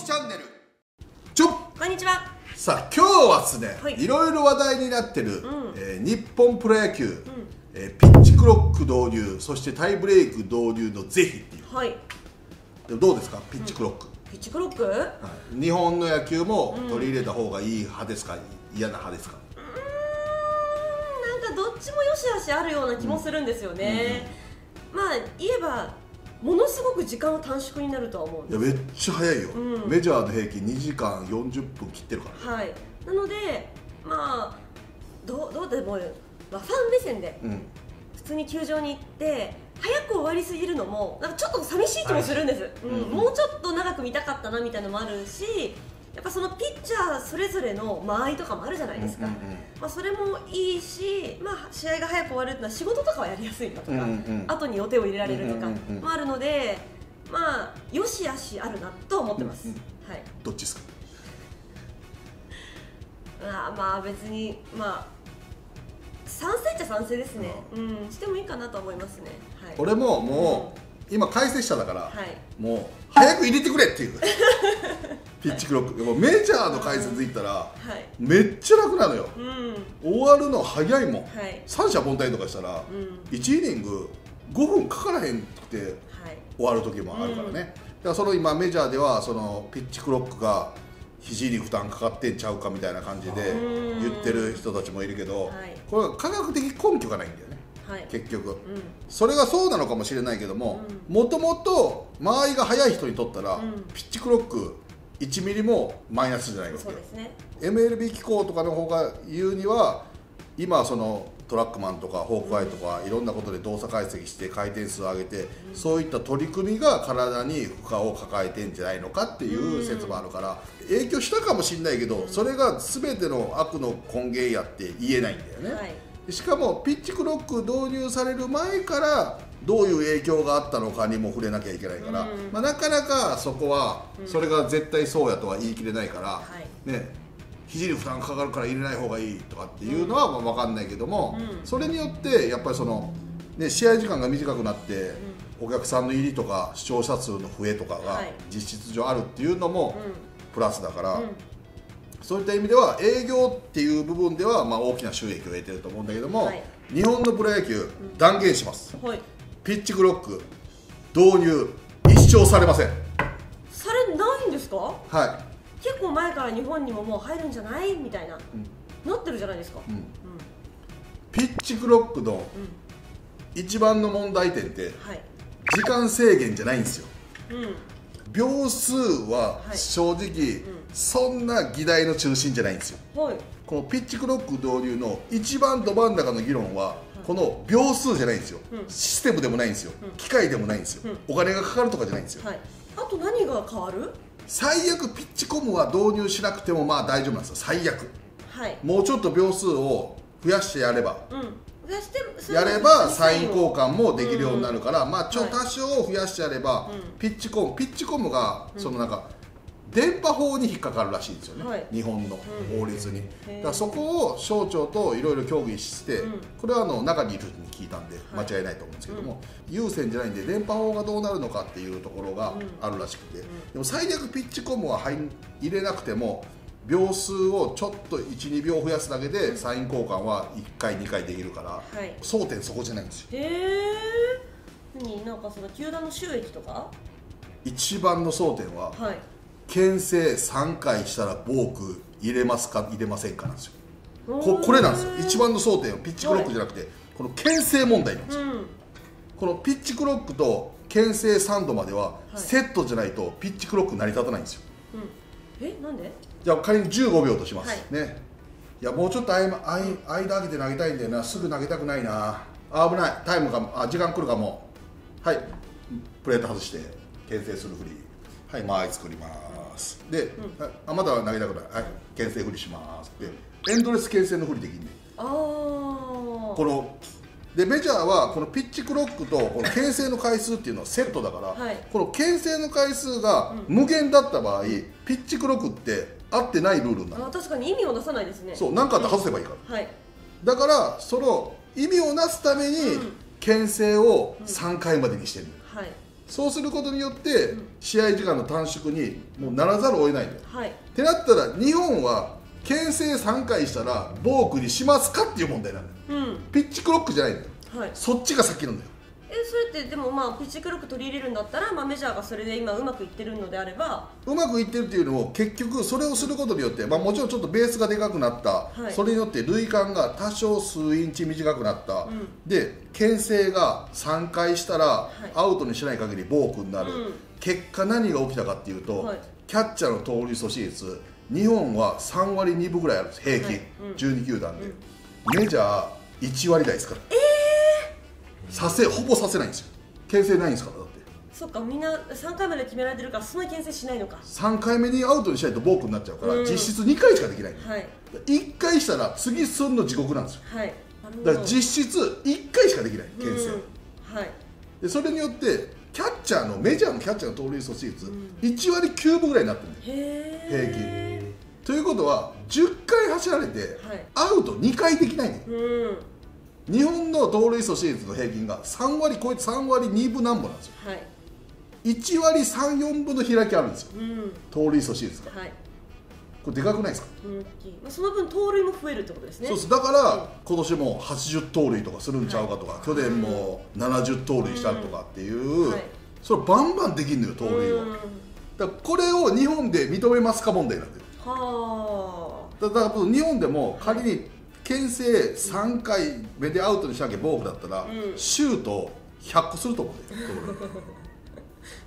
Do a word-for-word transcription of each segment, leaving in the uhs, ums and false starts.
きチャンネルちょこんにちは。さあ今日はですね、はい、いろいろ話題になってる、うん、えー、日本プロ野球、うん、えー、ピッチクロック導入、そしてタイブレイク導入の是非っていう、はい、でどうですかピッチクロック、うん、ピッチクロック、はい、日本の野球も取り入れた方がいい派ですか、うん、嫌な派ですか。うん、なんかどっちも良し悪しあるような気もするんですよね、うんうん、まあ言えばものすごく時間は短縮になるとは思うんです。いやめっちゃ早いよ、うん、メジャーの平均にじかんよんじゅっぷん切ってるから、はい、なのでまあど う, どうでも、まあ、ファン目線で、うん、普通に球場に行って早く終わりすぎるのもなんかちょっと寂しい気もするんです、はい、うん、もうちょっと長く見たかったなみたいなのもあるし、やっぱそのピッチャーそれぞれの間合いとかもあるじゃないですか、まあそれもいいし、まあ、試合が早く終わるっていうのは仕事とかはやりやすいとか、うん、うん、後に予定を入れられるとかもあるので、まあよしあしあるなと思ってます、うん、うん、はい、どっちですか。あまあ別にまあ賛成っちゃ賛成ですね、うん、うん、してもいいかなと思いますね、はい、俺ももう、うん、今解説者だから、はい、もう早く入れてくれっていうピッチクロック、はい、メジャーの解説行ったら、はい、めっちゃ楽なのよ、うん、終わるの早いもん、はい、三者凡退とかしたら、うん、いちイニングごふんかからへんって、はい、終わる時もあるからね、うん、だからその今メジャーではそのピッチクロックが肘に負担かかってんちゃうかみたいな感じで言ってる人たちもいるけど、これは科学的根拠がないんだよね、はい、結局、うん、それがそうなのかもしれないけども、もともと間合いが速い人にとったら、うん、ピッチクロックいちミリもマイナスじゃないわけよ、ね、エムエルビー 機構とかの方が言うには今そのトラックマンとかホークアイとかいろんなことで動作解析して回転数を上げて、うん、そういった取り組みが体に負荷を抱えてんじゃないのかっていう説もあるから、うん、影響したかもしれないけど、それが全ての悪の根源やって言えないんだよね、はい、しかもピッチクロック導入される前からどういう影響があったのかにも触れなきゃいけないから、うん、まあなかなかそこはそれが絶対そうやとは言い切れないから、はい、ね、肘に負担かかるから入れない方がいいとかっていうのはまあ分かんないけども、うん、それによってやっぱりその、ね、試合時間が短くなって、うん、お客さんの入りとか視聴者数の増えとかが実質上あるっていうのもプラスだから、うんうん、そういった意味では営業っていう部分ではまあ大きな収益を得てると思うんだけども、はい、日本のプロ野球断言します、うん、はい、ピッチクロック導入一生されません。されないんですか。はい、結構前から日本にももう入るんじゃないみたいな、うん、なってるじゃないですか、うん、うん、ピッチクロックの一番の問題点って、うん、はい、時間制限じゃないんですよ、うん、秒数は正直、はい、うん、そんな議題の中心じゃないんですよ、はい、このピッチクロック導入の一番ど真ん中の議論はこの秒数じゃないんですよ、うん、システムでもないんですよ、うん、機械でもないんですよ、うん、お金がかかるとかじゃないんですよ、はい、あと何が変わる。最悪ピッチコムは導入しなくてもまあ大丈夫なんですよ最悪、はい、もうちょっと秒数を増やしてやれば、うん、増やしてやればサイン交換もできるようになるから、うん、まあちょっと多少増やしてやれば、はい、ピッチコムピッチコムがそのなんか、うん、電波法に引っかかるらしいんですよね、はい、日本の法律に、うん、だからそこを省庁といろいろ協議して、うん、これはあの中にいる人に聞いたんで間違いないと思うんですけども、はい、うん、有線じゃないんで電波法がどうなるのかっていうところがあるらしくて、うん、でも最悪ピッチコムは入れなくても秒数をちょっといち、にびょう増やすだけでサイン交換はいっかい、にかいできるから、はい、争点そこじゃないんですよ。へえ、なんかその球団の収益とか一番の争点は、はい、牽制さんかいしたらボーク入れますか入れませんかなんですよ。こ, これなんですよ一番の争点はピッチクロックじゃなくて、はい、この牽制問題なんですよ、うん、このピッチクロックと牽制さんどまではセットじゃないとピッチクロック成り立たないんですよ、うん、え、なんで。じゃあ仮にじゅうごびょうとします、はい、ね、いやもうちょっと間空けて投げたいんだよな、すぐ投げたくないな、危ない、タイムかも、あ時間くるかも、はい、プレート外して牽制するふり、はい、間合い作りますで、うん、あまだ投げたくない、はい、牽制ふりしますでエンドレス牽制のふりできんねん。あー、このでメジャーはこのピッチクロックとこの牽制の回数っていうのはセットだから、はい、この牽制の回数が無限だった場合、うん、ピッチクロックって合ってないルールになる。あ、確かに意味を出さないですね。そう、何かあって外せばいいから、うん、はい、だからその意味をなすために牽制をさんかいまでにしてる、うん、はい、そうすることによって試合時間の短縮にもうならざるを得ないと、はい、ってなったら日本は牽制さんかいしたらボークにしますかっていう問題なんだよ、うん、ピッチクロックじゃないんだよ、はい、そっちが先なんだよ。えそれってでもまあピッチクロック取り入れるんだったら、まあ、メジャーがそれで今うまくいってるのであればうまくいってるっていうのも結局それをすることによって、まあ、もちろんちょっとベースがでかくなった、はい、それによって塁間が多少数インチ短くなった、うん、で牽制がさんかいしたらアウトにしない限りボークになる、はい、結果何が起きたかっていうと、はい、キャッチャーの盗塁阻止率日本はさんわりにぶぐらいあるんです平均、はい、うん、じゅうにきゅうだんで、うん、メジャーいちわりだいですから、えーさせほぼさせないんですよ。牽制ないんですからだって。そっかみんなさんかいまで決められてるからそんなに牽制しないのか。さんかいめにアウトにしないとボークになっちゃうから、うん、実質にかいしかできない。はい、いっかいしたら次すんの地獄なんですよ。はい、だから実質いっかいしかできない牽制。はい、でそれによってキャッチャーのメジャーのキャッチャーの盗塁阻止率、うん、いちわりきゅうぶぐらいになってるんで平均。ということはじゅっかい走られて、はい、アウトにかいできないね。うん日本の盗塁阻止率の平均がさんわり超えてさんわりにぶなんぼなんですよ、はい、いちわりさんぶよんぶの開きあるんですよ、うん、盗塁阻止率が、はい、これでかくないですか、うん、その分盗塁も増えるってことですね。そうです。だから今年もはちじゅうとうるいとかするんちゃうかとか、はい、去年もななじゅうとうるいしたとかっていう、うんはい、それバンバンできるのよ盗塁を、うん、だからこれを日本で認めますか問題なんだよ。はあ、だから日本でも仮に、はい牽制さんかいめでアウトにしなきゃボークだったら、うん、シュートひゃっこすると思うんだよ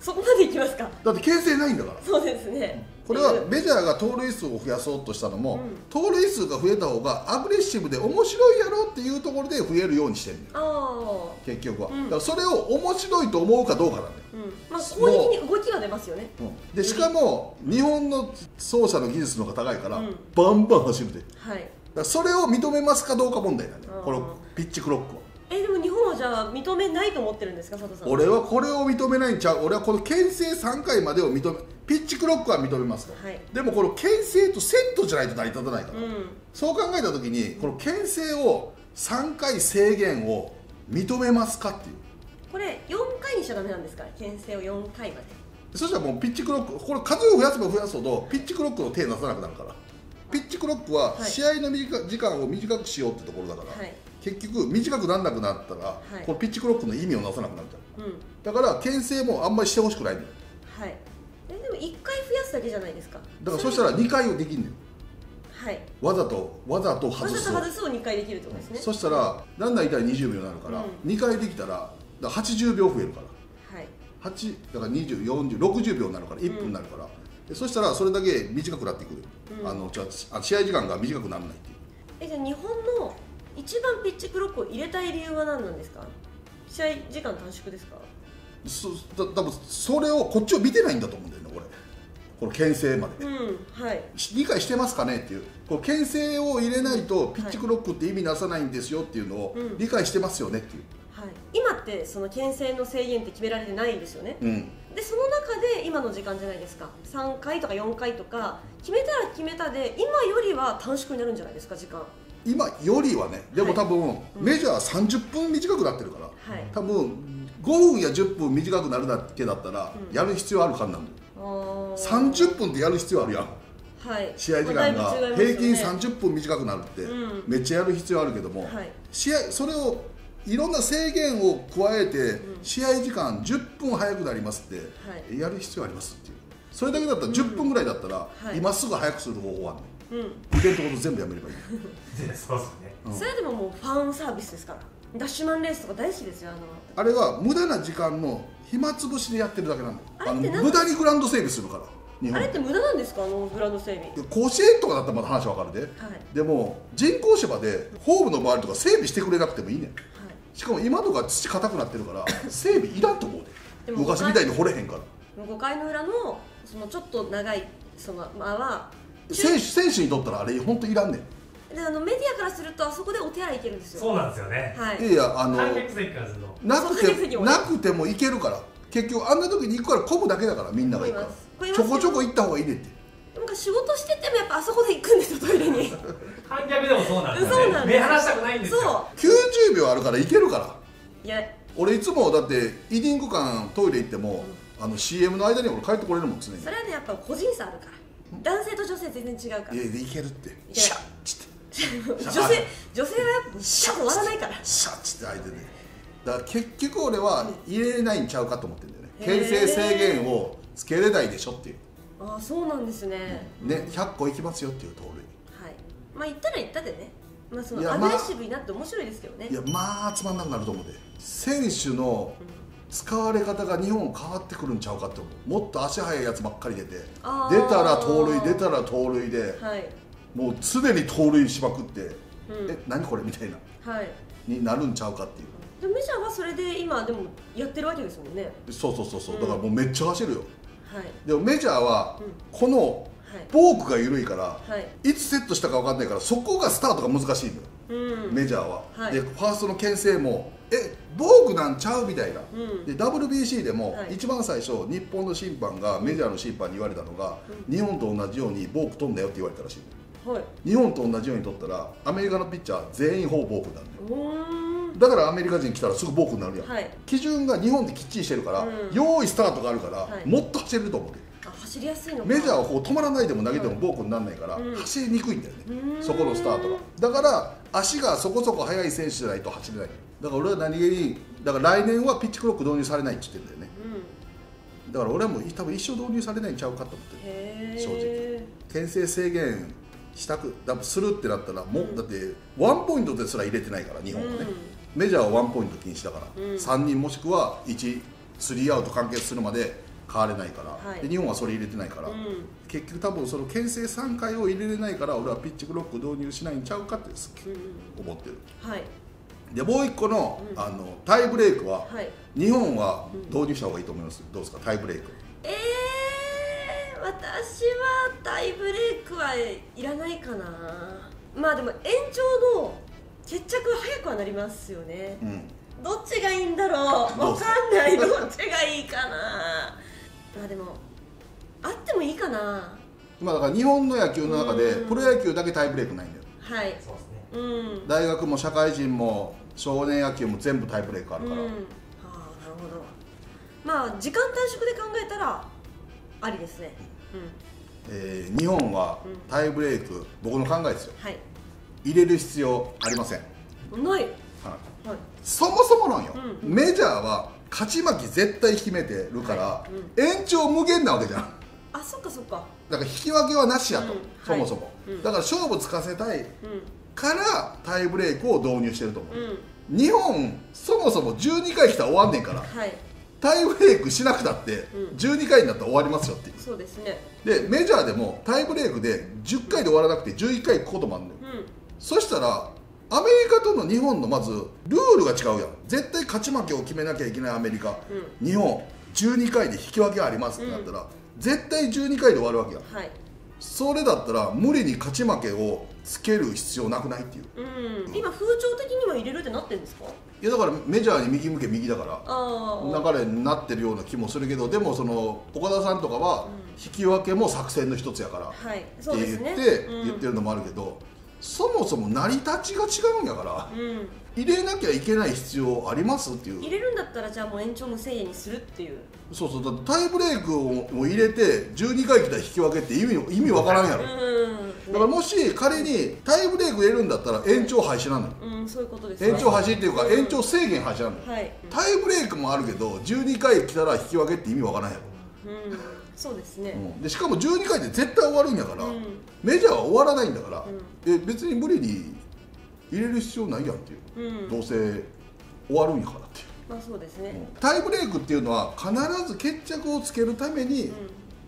そこまでいきますか。だって牽制ないんだから。そうですね。これはメジャーが盗塁数を増やそうとしたのも、うん、盗塁数が増えた方がアグレッシブで面白いやろっていうところで増えるようにしてるんだよ結局は、うん、だからそれを面白いと思うかどうかなんだよ、うん、まあ攻撃に動きが出ますよね、うん、でしかも日本の走者の技術の方が高いから、うん、バンバン走るで、はいだそれを認めますかどうか問題なんだよ、このピッチクロックを。えでも日本はじゃあ認めないと思ってるんですか佐藤さん。俺はこれを認めないんちゃう。俺はこの牽制さんかいまでを認めピッチクロックは認めますと、はい、でもこの牽制とセットじゃないと成り立たないから、うん、そう考えた時にこの牽制をさんかい制限を認めますかっていうこれよんかいにしちゃダメなんですか牽制をよんかいまで。そしたらもうピッチクロックこれ数を増やせば増やすほどピッチクロックの手出さなくなるからピッチクロックは試合の時間を短くしようってところだから、はい、結局短くならなくなったら、はい、このピッチクロックの意味をなさなくなっちゃう、うん、だから牽制もあんまりしてほしくないんだよ、はい、えでもいっかい増やすだけじゃないですか。だからそしたらにかいをできるんだよ、はい、わざとわざと外すわざと外すをにかいできるってことですね、うん、そしたらランナーいたらにじゅうびょうになるから、うん、にかいできたら、だからはちじゅうびょう増えるから、はい、はちだからにじゅう、よんじゅう、ろくじゅうびょうになるからいっぷんになるから、うんそしたらそれだけ短くなってくる、うん、あのじゃあ試合時間が短くならないっていう。えじゃあ日本の一番ピッチクロックを入れたい理由は何なんですか。試合時間短縮ですか。そだ多分それをこっちを見てないんだと思うんだよねこれこの牽制まで、うんはい、理解してますかねっていうこの牽制を入れないとピッチクロックって意味なさないんですよっていうのを理解してますよねっていう、はい、今ってその牽制の制限って決められてないんですよね、うんでその中で今の時間じゃないですかさんかいとかよんかいとか決めたら決めたで今よりは短縮になるんじゃないですか時間。今よりはねでも多分、はい、メジャーさんじゅっぷん短くなってるから、はい、多分ごふんやじゅっぷん短くなるだけだったら、うん、やる必要あるかんなんだよ。さんじゅっぷんってやる必要あるやん、はい、試合時間が平均さんじゅっぷん短くなるって、うん、めっちゃやる必要あるけども、はい、試合それをいろんな制限を加えて試合時間じゅっぷん早くなりますってやる必要ありますっていうそれだけだったらじゅっぷんぐらいだったら今すぐ早くする方法はあんねん。イベントごと全部やめればいいそうですね、うん、それでももうファンサービスですからダッシュマンレースとか大好きですよ。あのあれは無駄な時間の暇つぶしでやってるだけなんだよ。あの無駄にグラウンド整備するからあれって無駄なんですかあのグラウンド整備。甲子園とかだったらまだ話分かるで、はい、でも人工芝でホームの周りとか整備してくれなくてもいいねん、はいしかも今とか土硬くなってるから整備いらんと思うで昔みたいに掘れへんから。ごかいの裏 の, そのちょっと長いその間は選手選手にとったらあれ本当いらんねん。であのメディアからするとあそこでお手洗い行けるんですよ。そうなんですよね、はい、いやいやあの観客席からするとなくてもなくても行けるから結局あんな時に行くからこぐだけだからみんなが行くからちょこちょこ行った方がいいねってなんか仕事しててもやっぱあそこで行くんですよトイレに観客でもそうなんですよね。目離したくないんですよ。そうきゅうじゅうびょうあるから行けるから。いや俺いつもだってイーディング間トイレ行っても、うん、あの シーエム の間に俺帰ってこれるもん常に。それはねやっぱ個人差あるから、男性と女性全然違うから。いやいけるってシャッチって女性はやっぱシャッと割らないからシャッチって相手で、だから結局俺は入れれないんちゃうかと思ってるんだよね。形成制限をつけれないでしょっていう。ああそうなんですね。ねひゃっこいきますよっていうと俺にはいまあ言ったら言ったでね、まあそのアグレッシブになって面白いですけどね。いやまあつまんなくなると思うで、選手の使われ方が日本変わってくるんちゃうかって思う。もっと足速いやつばっかり出て、出たら盗塁出たら盗塁で、はい、もう常に盗塁しまくって、うん、え何これみたいな、はい、になるんちゃうかっていう。でメジャーはそれで今でもやってるわけですもんね。そうそうそうそう、うん、だからもうめっちゃ走るよ。はい、でもメジャーはこのボークが緩いから、はい、いつセットしたか分かんないからそこがスタートが難しいのよ、うん、メジャーは、はい、でファーストの牽制もえボークなんちゃうみたいな、うん、で ダブリュービーシー でも一番最初、はい、日本の審判がメジャーの審判に言われたのが、うん、日本と同じようにボーク取んだよって言われたらしい、はい、日本と同じように取ったらアメリカのピッチャー全員ほぼボークになるのよ。だからアメリカ人来たらすぐボークになるやん、はい、基準が日本できっちりしてるから、うん、用意スタートがあるから、はい、もっと走れると思う。あ、走りやすいのか。メジャーはこう止まらないでも投げてもボークにならないから、うん、走りにくいんだよね、うん、そこのスタートが。だから足がそこそこ速い選手じゃないと走れない。だから俺は何気にだから来年はピッチクロック導入されないって言ってるんだよね、うん、だから俺はもう多分一生導入されないんちゃうかと思ってる正直。牽制制限したくだするってなったらもう、うん、だってワンポイントですら入れてないから日本はね、うん、メジャーはワンポイント禁止だから、うん、さんにんもしくはいちスリーアウト完結するまで変われないから、はい、で日本はそれ入れてないから、うん、結局多分その牽制さんかいを入れれないから俺はピッチクロック導入しないんちゃうかって思ってる、うんはい、でもういっこの、うん、あのタイブレークは、はい、日本は導入した方がいいと思います、うん、どうですかタイブレーク。えー、私はタイブレークはいらないかな。まあでも延長の決着早くはなりますよね、うん、どっちがいいんだろうわかんない。どっちがいいかなまあでもあってもいいかな。まあだから日本の野球の中でプロ野球だけタイブレークないんだよ。はいそうですね、うん、大学も社会人も少年野球も全部タイブレークあるから、うん、はあなるほど。まあ時間短縮で考えたらありですね、うんえー、日本はタイブレーク、うん、僕の考えですよ、はい入れる必要ありません。ない。そもそもなんよ。メジャーは勝ち負け絶対決めてるから延長無限なわけじゃん。あ、そっかそっか。だから引き分けはなしやとそもそも。だから勝負つかせたいからタイブレークを導入してると思う。日本そもそもじゅうにかい来たら終わんねんから。タイブレークしなくたってじゅうにかいになったら終わりますよっていう。そうですね。でメジャーでもタイブレークでじゅっかいで終わらなくてじゅういっかい行くこともあるんだよ。そしたらアメリカとの日本のまずルールが違うやん。絶対勝ち負けを決めなきゃいけないアメリカ、うん、日本じゅうにかいで引き分けありますってなったら、うん、絶対じゅうにかいで終わるわけやん、はい、それだったら無理に勝ち負けをつける必要なくないっていう、うんうん、今風潮的には入れるってなってるんですか。いやだからメジャーに右向け右だから流れになってるような気もするけど、でもその岡田さんとかは引き分けも作戦の一つやから、はい、って言って、ねうん、言ってるのもあるけど、そもそも成り立ちが違うんやから、うん、入れなきゃいけない必要ありますっていう。入れるんだったらじゃあもう延長無制限にするっていう。そうそうだタイブレークを入れてじゅうにかい来たら引き分けって意味意味わからんやろ、うん、だからもし仮にタイブレーク入れるんだったら延長廃止なのよ、うんうん、そういうことですね。延長廃止っていうか延長制限廃止なのよ、うんはい、タイブレークもあるけどじゅうにかい来たら引き分けって意味わからんやろ、うんそうですね、うん、でしかもじゅうにかいで絶対終わるんやから、うん、メジャーは終わらないんだから、うん、え別に無理に入れる必要ないやんっていう、うん、どうせ終わるんやからっていう。まあそうですね、うん、タイブレークっていうのは必ず決着をつけるために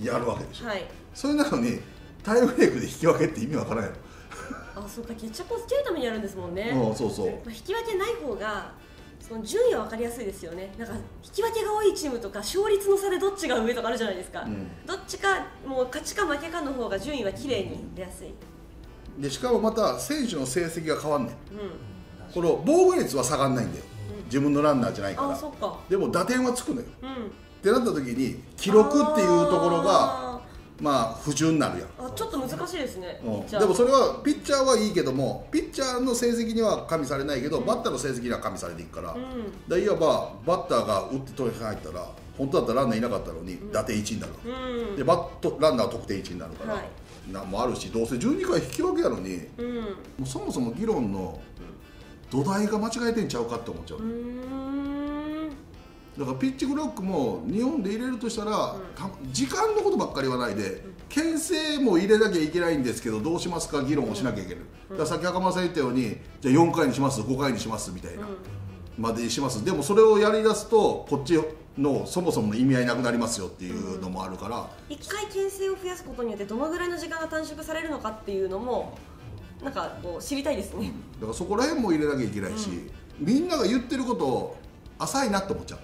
やるわけでしょ、うんはい、それなのにタイブレークで引き分けって意味わからんやろあそうか決着をつけるためにやるんですもんね、うん、そうそう、まあ、引き分けない方が順位は分かりやすいですよね。なんか引き分けが多いチームとか勝率の差でどっちが上とかあるじゃないですか、うん、どっちかもう勝ちか負けかの方が順位は綺麗に出やすい、うん、でしかもまた選手の成績が変わんねん、うん、この防御率は下がんないんだよ、うん、自分のランナーじゃないから。あ、そっか。でも打点はつくのよ、うん、ってなった時に記録っていうところがまあ不純になるやん。あ、ちょっと難しいですね、うん、でもそれはピッチャーはいいけども、ピッチャーの成績には加味されないけど、うん、バッターの成績には加味されていくから、うん、でいわばバッターが打って取り入ったら本当だったらランナーいなかったのに、うん、打点いちになる、うん、でバットランナーは得点いちになるから、はい、なんもあるし、どうせじゅうにかい引き分けやのに、うん、もうそもそも議論の土台が間違えてんちゃうかって思っちゃう。うだからピッチクロックも日本で入れるとしたら、うん、時間のことばっかり言わないで、うん、牽制も入れなきゃいけないんですけどどうしますか議論をしなきゃいけない、うん、だからさっき袴田さん言ったようにじゃあよんかいにしますごかいにしますみたいな、うん、までします。でもそれをやりだすとこっちのそもそもの意味合いなくなりますよっていうのもあるから、うん、いっかい牽制を増やすことによってどのぐらいの時間が短縮されるのかっていうのもなんかこう知りたいですね。だからそこら辺も入れなきゃいけないし、うん、みんなが言ってることを浅いなって思っちゃう。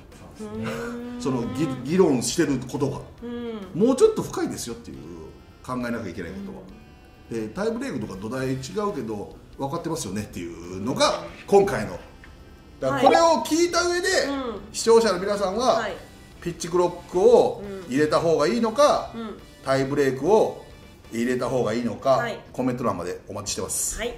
その議論してることが、うん、もうちょっと深いですよっていう考えなきゃいけないことは、うん、でタイブレークとか土台違うけど分かってますよねっていうのが今回のだからこれを聞いた上で、はい、視聴者の皆さんはピッチクロックを入れた方がいいのか、うん、タイブレークを入れた方がいいのか、はい、コメント欄までお待ちしてます。はい。